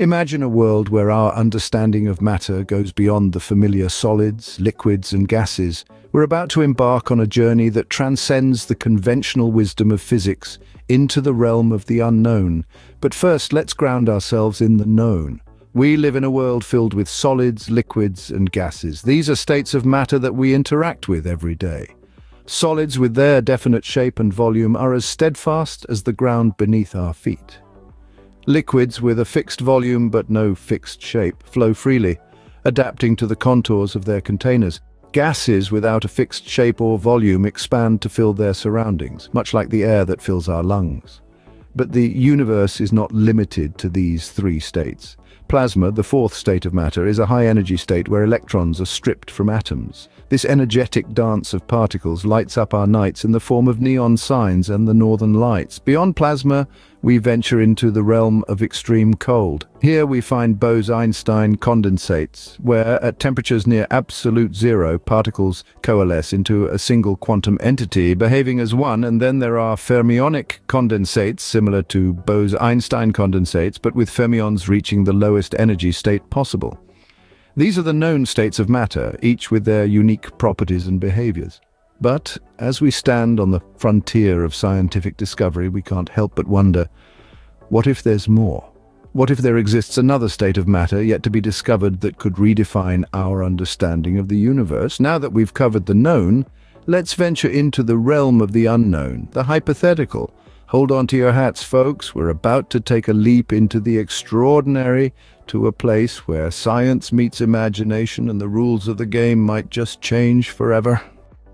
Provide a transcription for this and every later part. Imagine a world where our understanding of matter goes beyond the familiar solids, liquids, and gases. We're about to embark on a journey that transcends the conventional wisdom of physics into the realm of the unknown. But first, let's ground ourselves in the known. We live in a world filled with solids, liquids, and gases. These are states of matter that we interact with every day. Solids, with their definite shape and volume, are as steadfast as the ground beneath our feet. Liquids, with a fixed volume but no fixed shape, flow freely, adapting to the contours of their containers. Gases, without a fixed shape or volume, expand to fill their surroundings, much like the air that fills our lungs. But the universe is not limited to these three states. Plasma, the fourth state of matter, is a high-energy state where electrons are stripped from atoms. This energetic dance of particles lights up our nights in the form of neon signs and the northern lights. Beyond plasma, we venture into the realm of extreme cold. Here we find Bose-Einstein condensates, where at temperatures near absolute zero, particles coalesce into a single quantum entity, behaving as one, and then there are fermionic condensates, similar to Bose-Einstein condensates, but with fermions reaching the lowest energy state possible. These are the known states of matter, each with their unique properties and behaviors. But as we stand on the frontier of scientific discovery, we can't help but wonder, what if there's more? What if there exists another state of matter yet to be discovered that could redefine our understanding of the universe? Now that we've covered the known, let's venture into the realm of the unknown, the hypothetical. Hold on to your hats, folks. We're about to take a leap into the extraordinary, to a place where science meets imagination and the rules of the game might just change forever.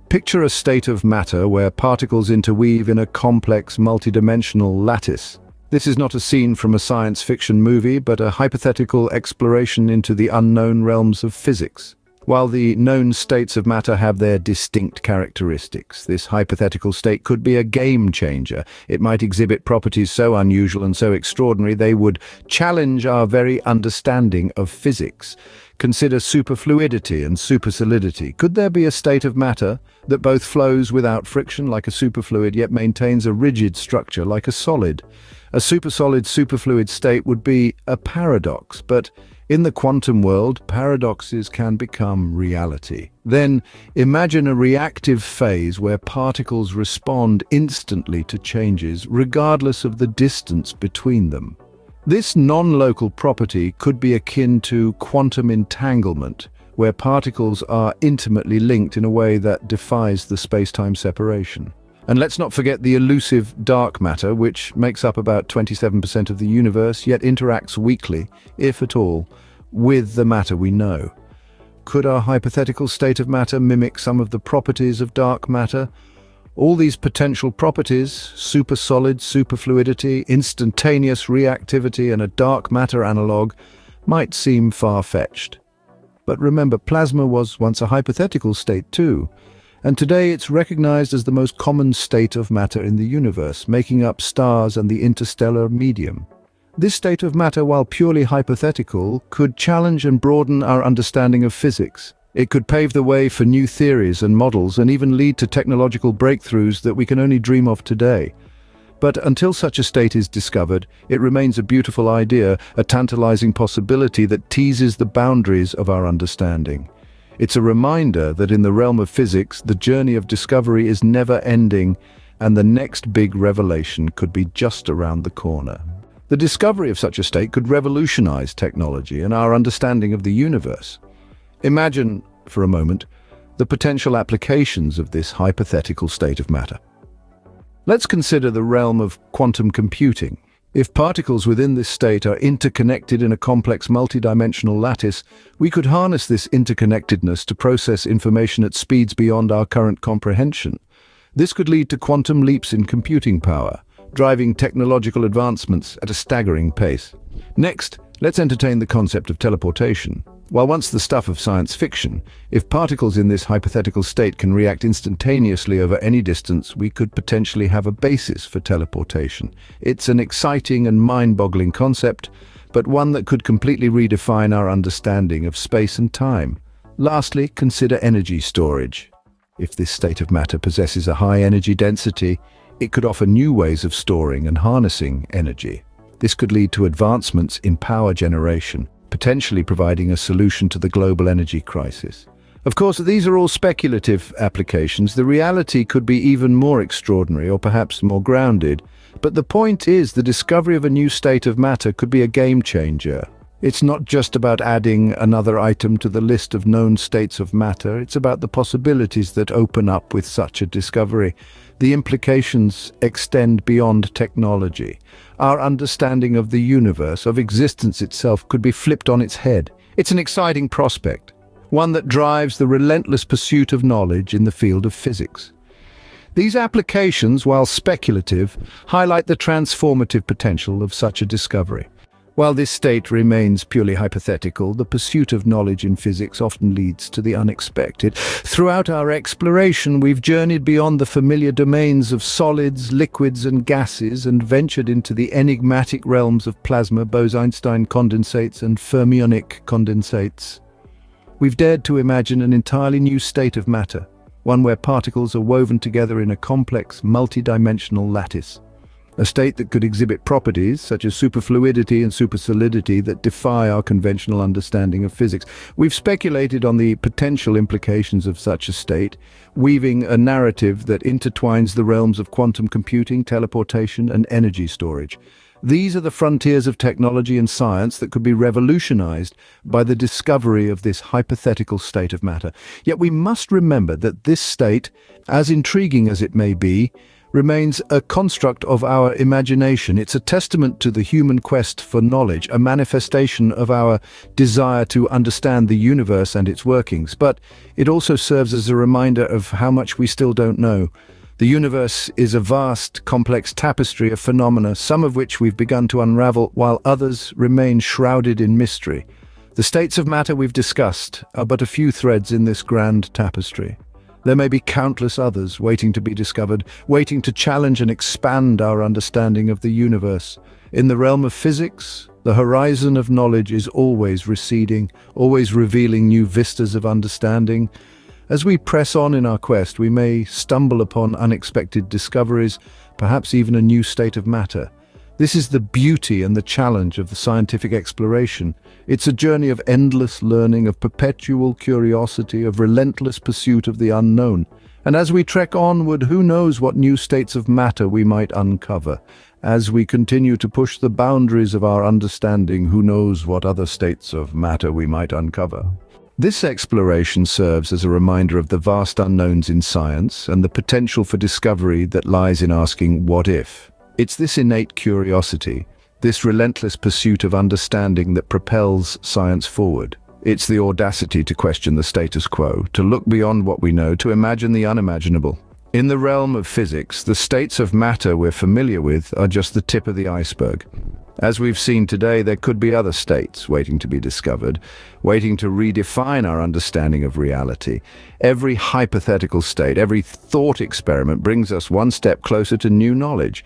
Picture a state of matter where particles interweave in a complex, multidimensional lattice. This is not a scene from a science fiction movie, but a hypothetical exploration into the unknown realms of physics. While the known states of matter have their distinct characteristics, this hypothetical state could be a game changer. It might exhibit properties so unusual and so extraordinary they would challenge our very understanding of physics. Consider superfluidity and supersolidity. Could there be a state of matter that both flows without friction like a superfluid yet maintains a rigid structure like a solid? A supersolid superfluid state would be a paradox, but in the quantum world, paradoxes can become reality. Then imagine a reactive phase where particles respond instantly to changes regardless of the distance between them. This non-local property could be akin to quantum entanglement, where particles are intimately linked in a way that defies the space-time separation. And let's not forget the elusive dark matter, which makes up about 27% of the universe, yet interacts weakly, if at all, with the matter we know. Could our hypothetical state of matter mimic some of the properties of dark matter? All these potential properties, supersolid, superfluidity, instantaneous reactivity, and a dark matter analogue, might seem far-fetched. But remember, plasma was once a hypothetical state too, and today it's recognized as the most common state of matter in the universe, making up stars and the interstellar medium. This state of matter, while purely hypothetical, could challenge and broaden our understanding of physics. It could pave the way for new theories and models and even lead to technological breakthroughs that we can only dream of today. But until such a state is discovered, it remains a beautiful idea, a tantalizing possibility that teases the boundaries of our understanding. It's a reminder that in the realm of physics, the journey of discovery is never ending, and the next big revelation could be just around the corner. The discovery of such a state could revolutionize technology and our understanding of the universe. Imagine, for a moment, the potential applications of this hypothetical state of matter. Let's consider the realm of quantum computing. If particles within this state are interconnected in a complex multidimensional lattice, we could harness this interconnectedness to process information at speeds beyond our current comprehension. This could lead to quantum leaps in computing power, driving technological advancements at a staggering pace. Next, let's entertain the concept of teleportation. While once the stuff of science fiction, if particles in this hypothetical state can react instantaneously over any distance, we could potentially have a basis for teleportation. It's an exciting and mind-boggling concept, but one that could completely redefine our understanding of space and time. Lastly, consider energy storage. If this state of matter possesses a high energy density, it could offer new ways of storing and harnessing energy. This could lead to advancements in power generation, potentially providing a solution to the global energy crisis. Of course, these are all speculative applications. The reality could be even more extraordinary, or perhaps more grounded. But the point is, the discovery of a new state of matter could be a game changer. It's not just about adding another item to the list of known states of matter. It's about the possibilities that open up with such a discovery. The implications extend beyond technology. Our understanding of the universe, of existence itself, could be flipped on its head. It's an exciting prospect, one that drives the relentless pursuit of knowledge in the field of physics. These applications, while speculative, highlight the transformative potential of such a discovery. While this state remains purely hypothetical, the pursuit of knowledge in physics often leads to the unexpected. Throughout our exploration, we've journeyed beyond the familiar domains of solids, liquids, and gases, and ventured into the enigmatic realms of plasma, Bose-Einstein condensates, and fermionic condensates. We've dared to imagine an entirely new state of matter, one where particles are woven together in a complex, multidimensional lattice. A state that could exhibit properties such as superfluidity and supersolidity that defy our conventional understanding of physics. We've speculated on the potential implications of such a state, weaving a narrative that intertwines the realms of quantum computing, teleportation, and energy storage. These are the frontiers of technology and science that could be revolutionized by the discovery of this hypothetical state of matter. Yet we must remember that this state, as intriguing as it may be, remains a construct of our imagination. It's a testament to the human quest for knowledge, a manifestation of our desire to understand the universe and its workings. But it also serves as a reminder of how much we still don't know. The universe is a vast, complex tapestry of phenomena, some of which we've begun to unravel, while others remain shrouded in mystery. The states of matter we've discussed are but a few threads in this grand tapestry. There may be countless others waiting to be discovered, waiting to challenge and expand our understanding of the universe. In the realm of physics, the horizon of knowledge is always receding, always revealing new vistas of understanding. As we press on in our quest, we may stumble upon unexpected discoveries, perhaps even a new state of matter. This is the beauty and the challenge of the scientific exploration. It's a journey of endless learning, of perpetual curiosity, of relentless pursuit of the unknown. And as we trek onward, who knows what new states of matter we might uncover. As we continue to push the boundaries of our understanding, who knows what other states of matter we might uncover. This exploration serves as a reminder of the vast unknowns in science and the potential for discovery that lies in asking, what if? It's this innate curiosity, this relentless pursuit of understanding that propels science forward. It's the audacity to question the status quo, to look beyond what we know, to imagine the unimaginable. In the realm of physics, the states of matter we're familiar with are just the tip of the iceberg. As we've seen today, there could be other states waiting to be discovered, waiting to redefine our understanding of reality. Every hypothetical state, every thought experiment brings us one step closer to new knowledge.